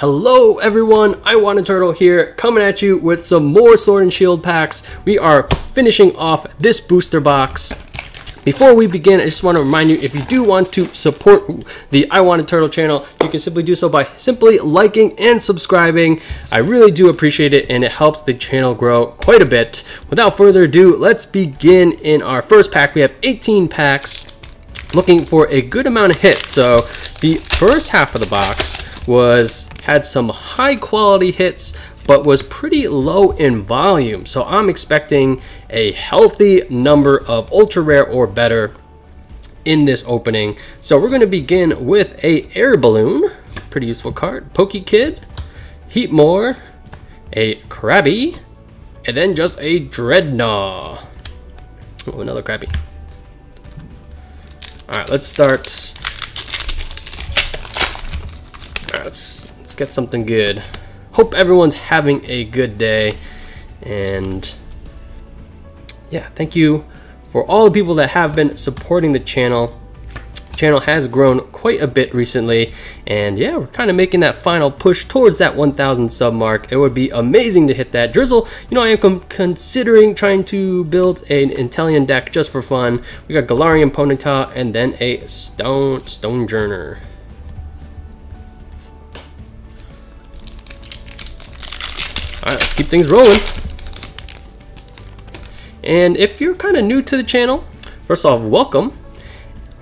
Hello everyone, iWAHnnaTurtle here, coming at you with some more Sword and Shield packs. We are finishing off this booster box. Before we begin, I just want to remind you, if you do want to support the iWAHnnaTurtle channel, you can simply do so by simply liking and subscribing. I really do appreciate it, and it helps the channel grow quite a bit. Without further ado, let's begin. In our first pack, we have 18 packs. Looking for a good amount of hits. So the first half of the box had some high quality hits, but was pretty low in volume. So I'm expecting a healthy number of ultra rare or better in this opening. So we're going to begin with a Air Balloon, pretty useful card, Poke Kid, Heatmore, a Krabby, and then just a Dreadnaw. Oh, another Krabby. All right, let's start. All right, let's get something good. Hope everyone's having a good day. And yeah, thank you for all the people that have been supporting the channel. The channel has grown quite a bit recently. And yeah, we're kind of making that final push towards that 1,000 sub mark. It would be amazing to hit that. Drizzle, you know, I am considering trying to build an Intellion deck just for fun. We got Galarian Ponyta and then a Stonejourner. All right, let's keep things rolling. And if you're kind of new to the channel, first off, welcome.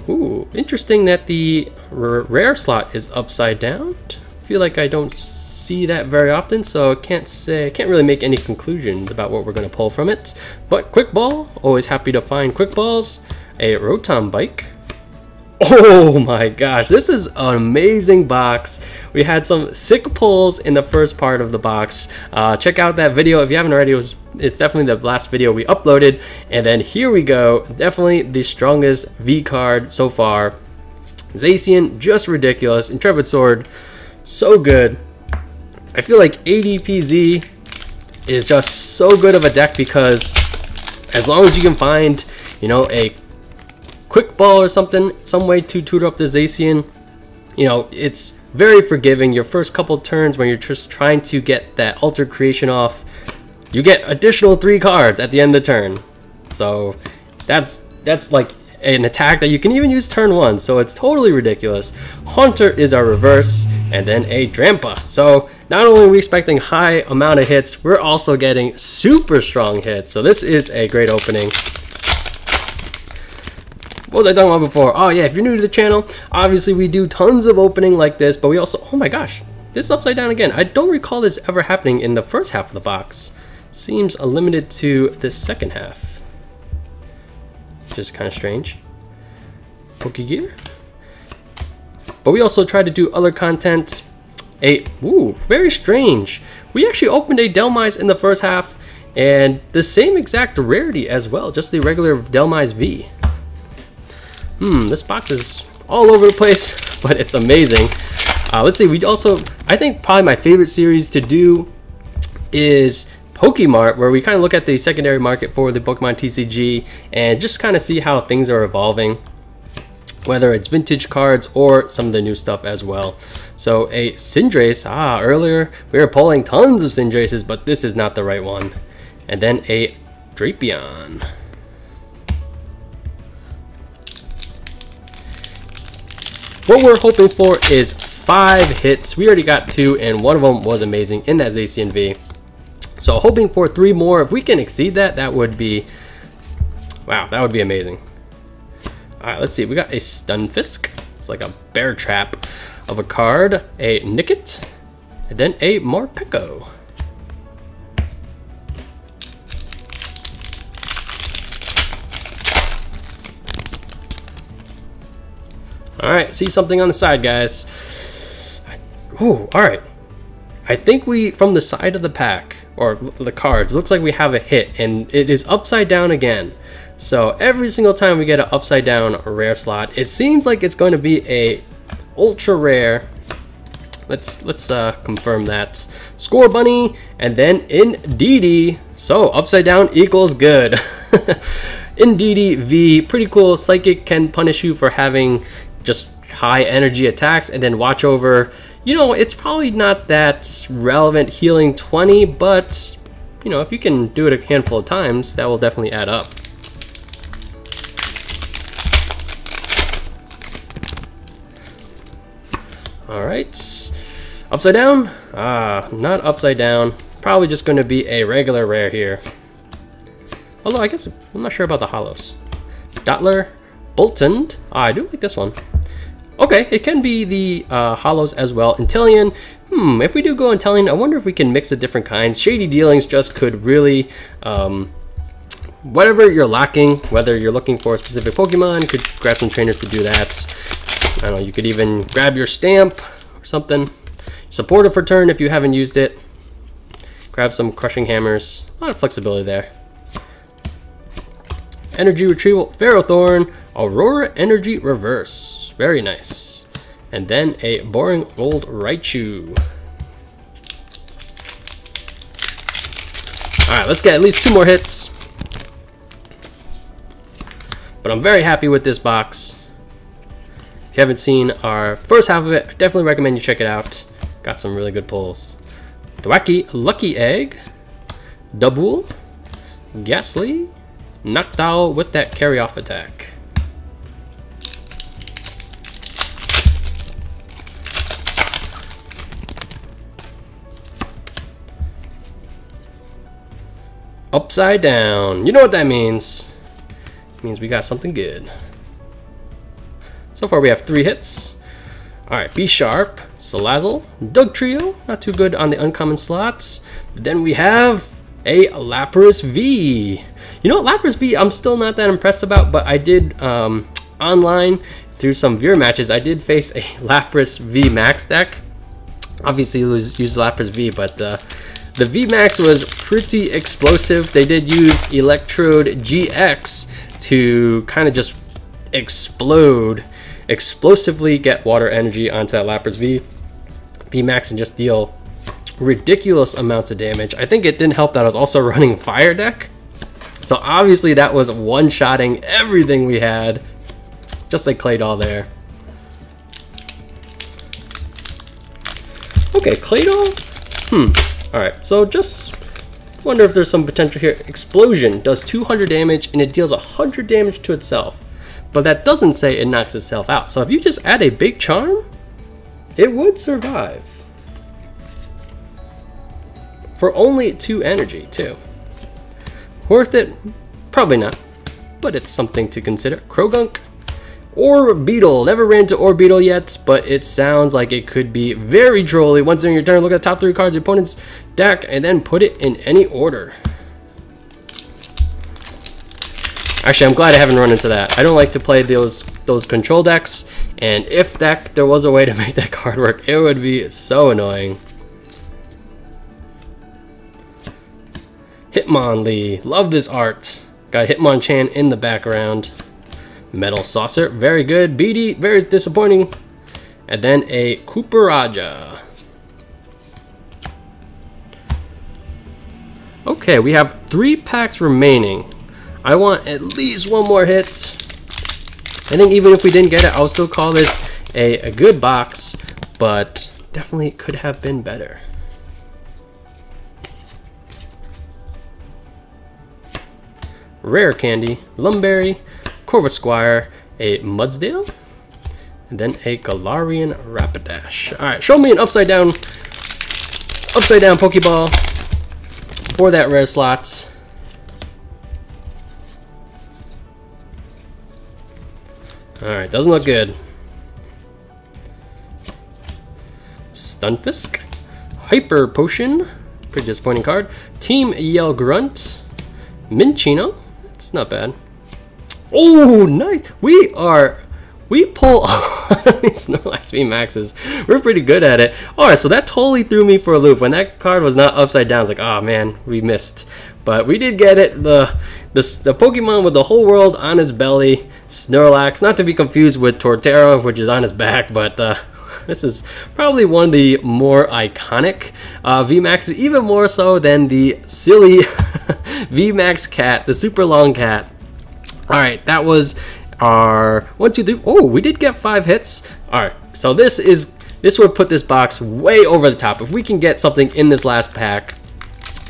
Ooh, interesting that the rare slot is upside down. I feel like I don't see that very often, so I can't really make any conclusions about what we're going to pull from it. But Quick Ball, always happy to find Quick Balls. A Rotom Bike. Oh my gosh, this is an amazing box. We had some sick pulls in the first part of the box. Check out that video if you haven't already. It's definitely the last video we uploaded. And then here we go, definitely the strongest V card so far. Zacian, just ridiculous. Intrepid Sword, so good. I feel like ADPZ is just so good of a deck because as long as you can find, you know, a Quick Ball or something, some way to tutor up the Zacian, you know, it's very forgiving. Your first couple turns when you're just trying to get that Alter Creation off, you get additional 3 cards at the end of the turn. So that's like an attack that you can even use turn 1, so it's totally ridiculous. Haunter is our reverse, and then a Drampa. So not only are we expecting high amount of hits, we're also getting super strong hits. So this is a great opening. What was I talking about before? Oh yeah, if you're new to the channel, obviously we do tons of opening like this, but we also, oh my gosh, this is upside down again. I don't recall this ever happening in the first half of the box. Seems limited to the second half. Just kind of strange. Pokegear. But we also tried to do other content. Ooh, very strange. We actually opened a Delmise in the first half, and the same exact rarity as well, just the regular Delmise V. This box is all over the place, but it's amazing. Let's see, we also, I think probably my favorite series to do is Pokémart, where we kind of look at the secondary market for the Pokemon TCG and just kind of see how things are evolving, whether it's vintage cards or some of the new stuff as well. So a Cinderace, earlier we were pulling tons of Cinderaces, but this is not the right one. And then a Drapion. What we're hoping for is 5 hits. We already got 2, and one of them was amazing in that Zacian V. So hoping for 3 more. If we can exceed that, that would be, wow, that would be amazing. All right, let's see. We got a Stunfisk. It's like a bear trap of a card. A Nickit, and then a Marpeko. All right, see something on the side, guys. Ooh, all right. I think we, from the side of the pack, or the cards, looks like we have a hit, and it is upside down again. So every single time we get an upside down rare slot, it seems like it's going to be a ultra rare. Let's confirm that. Score Bunny, and then Indeedee. So upside down equals good. Indeedee V, pretty cool. Psychic can punish you for having just high energy attacks, and then watch over, you know, it's probably not that relevant healing 20, but, you know, if you can do it a handful of times, that will definitely add up. Alright, upside down? Ah, not upside down. Probably just going to be a regular rare here. Although I guess I'm not sure about the holos. Dottler, Boltund. Ah, I do like this one. Okay, it can be the holos as well. Intellion. If we do go Intellion, I wonder if we can mix the different kinds. Shady Dealings just could really, whatever you're lacking, whether you're looking for a specific Pokemon, you could grab some trainers to do that. I don't know, you could even grab your stamp or something. Supportive for turn if you haven't used it. Grab some Crushing Hammers. A lot of flexibility there. Energy Retrieval, Ferrothorn, Aurora Energy Reverse. Very nice. And then a boring old Raichu. All right, let's get at least two more hits. But I'm very happy with this box. If you haven't seen our first half of it, I definitely recommend you check it out. Got some really good pulls. Thwacky, Lucky Egg, Double, Ghastly, Noctowl with that carry off attack. Upside down. You know what that means. It means we got something good. So far we have three hits. Alright, B-Sharp, Salazzle, Dugtrio. Not too good on the uncommon slots. But then we have a Lapras V. You know what, Lapras V I'm still not that impressed about, but I did online through some viewer matches, I did face a Lapras VMAX deck. Obviously used Lapras V, but the VMAX was pretty explosive. They did use Electrode GX to kind of just explosively get water energy onto that Lapras VMAX and just deal ridiculous amounts of damage. I think it didn't help that I was also running Fire deck. So obviously that was one-shotting everything we had, just like Claydol there. Okay, Claydol, all right, so just wonder if there's some potential here. Explosion does 200 damage and it deals 100 damage to itself, but that doesn't say it knocks itself out. So if you just add a big charm, it would survive. For only 2 energy too. Worth it? Probably not, but it's something to consider. Krogunk, Orbeetle. Never ran to Orbeetle yet, but it sounds like it could be very drolly. Once during your turn, look at the top 3 cards of your opponent's deck and then put it in any order. Actually, I'm glad I haven't run into that. I don't like to play those control decks, and if that there was a way to make that card work, it would be so annoying. Hitmonlee, love this art. Got Hitmonchan in the background. Metal Saucer, very good. Beedee, very disappointing. And then a Kooperaja. Okay, we have 3 packs remaining. I want at least one more hit. I think even if we didn't get it, I'll still call this a good box, but definitely could have been better. Rare Candy, Lumberry, Corvus Squire, a Mudsdale, and then a Galarian Rapidash. All right, show me an upside down Pokeball for that rare slot. All right, doesn't look good. Stunfisk, Hyper Potion, pretty disappointing card. Team Yell Grunt, Minchino. It's not bad. Oh, nice. We pull these Snorlax VMAXs. We're pretty good at it. All right, so that totally threw me for a loop. When that card was not upside down, I was like, oh man, we missed. But we did get it. The Pokemon with the whole world on its belly, Snorlax. Not to be confused with Torterra, which is on his back, but this is probably one of the more iconic VMAXs, even more so than the silly VMAX cat, the super long cat. All right, that was our 1, 2, 3. Oh, we did get 5 hits. All right, so this is This would put this box way over the top if we can get something in this last pack.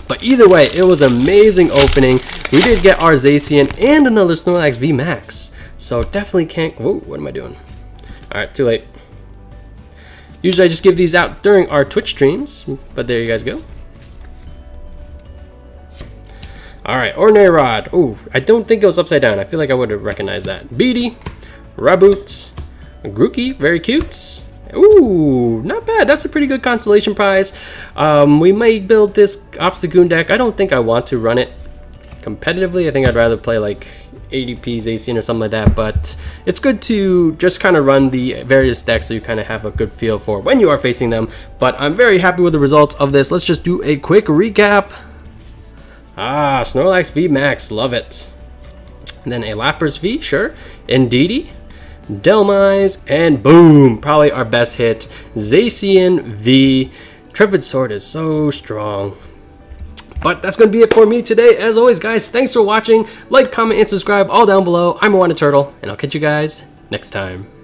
But either way, it was an amazing opening. We did get our Zacian and another Snorlax VMAX. So definitely can't... Whoa, what am I doing? Alright, too late. Usually I just give these out during our Twitch streams, but there you guys go. Alright, Ordinary Rod. Ooh, I don't think it was upside down. I feel like I would have recognized that. Beedee, Raboot, Grookey, very cute. Ooh, not bad. That's a pretty good consolation prize. We may build this Obstagoon deck. I don't think I want to run it competitively. I think I'd rather play like ADPZ, Zacian, or something like that, but it's good to just kind of run the various decks so you kind of have a good feel for when you are facing them. But I'm very happy with the results of this. Let's just do a quick recap. Ah, Snorlax VMAX, love it. And then a Lapras V, sure. Indeedee, Delmise, and boom, probably our best hit, Zacian V. Intrepid Sword is so strong. But that's going to be it for me today. As always, guys, thanks for watching. Like, comment, and subscribe all down below. I'm iWAHnnaTurtle, and I'll catch you guys next time.